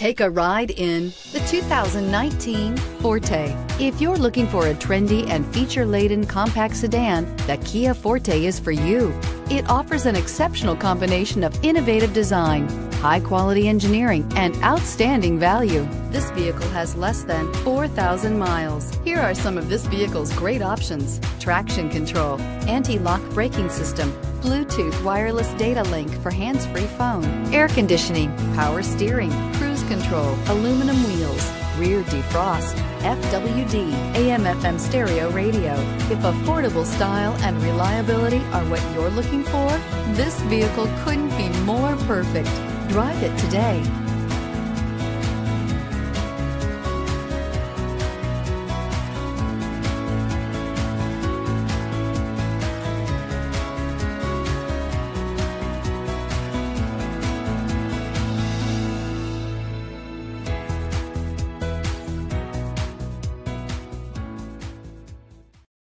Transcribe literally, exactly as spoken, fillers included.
Take a ride in the two thousand nineteen Forte. If you're looking for a trendy and feature-laden compact sedan, the Kia Forte is for you. It offers an exceptional combination of innovative design, high-quality engineering, and outstanding value. This vehicle has less than four thousand miles. Here are some of this vehicle's great options: traction control, anti-lock braking system, Bluetooth wireless data link for hands-free phone, air conditioning, power steering, cruise control, aluminum wheels, rear defrost, F W D, A M F M stereo radio. If affordable style and reliability are what you're looking for, this vehicle couldn't be more perfect. Drive it today.